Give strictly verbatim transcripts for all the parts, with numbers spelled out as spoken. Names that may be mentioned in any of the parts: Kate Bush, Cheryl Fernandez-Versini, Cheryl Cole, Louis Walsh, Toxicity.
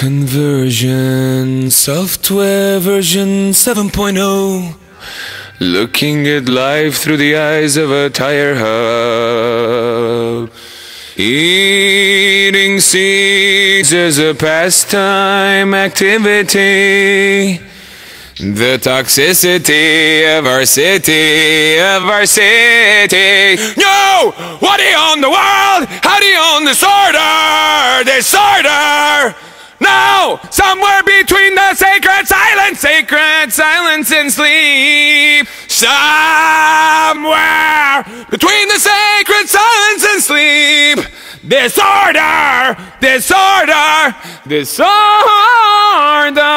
Conversion, software version seven point oh. Looking at life through the eyes of a tire hub. Eating seeds as a pastime activity. The toxicity of our city, of our city. No! What do you own the world? How do you own disorder? Disorder! No! Somewhere between the sacred silence, sacred silence and sleep. Somewhere between the sacred silence and sleep. Disorder! Disorder! Disorder!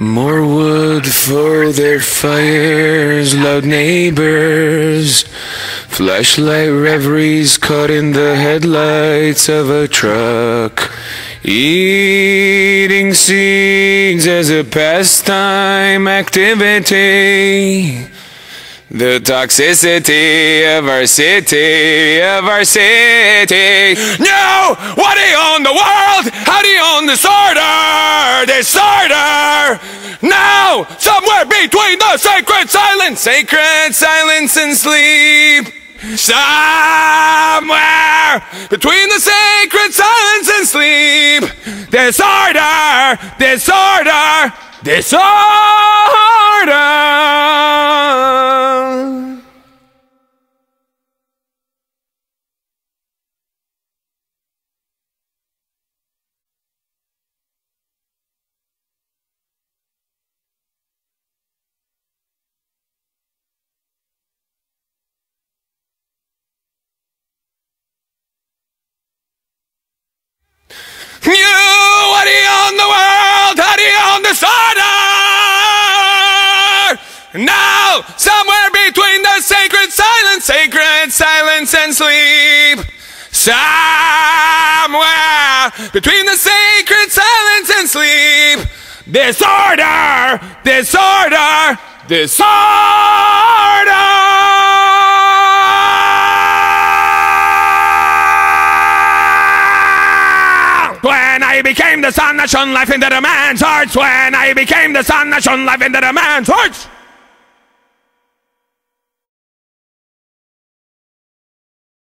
More wood for their fires, loud neighbors. Flashlight reveries caught in the headlights of a truck. Eating seeds as a pastime activity. The toxicity of our city, of our city. No! What do you own the world? How do you own disorder? Disorder! No! Somewhere between the sacred silence, sacred silence and sleep. Somewhere between the sacred silence and sleep. Disorder! Disorder! Disorder! You, what do you own the world? How do you own disorder? Now, somewhere between the sacred silence, sacred silence and sleep. Somewhere between the sacred silence and sleep. Disorder, disorder, disorder. When I became the sun that shone life into the man's hearts. When I became the sun that shone life into the man's hearts.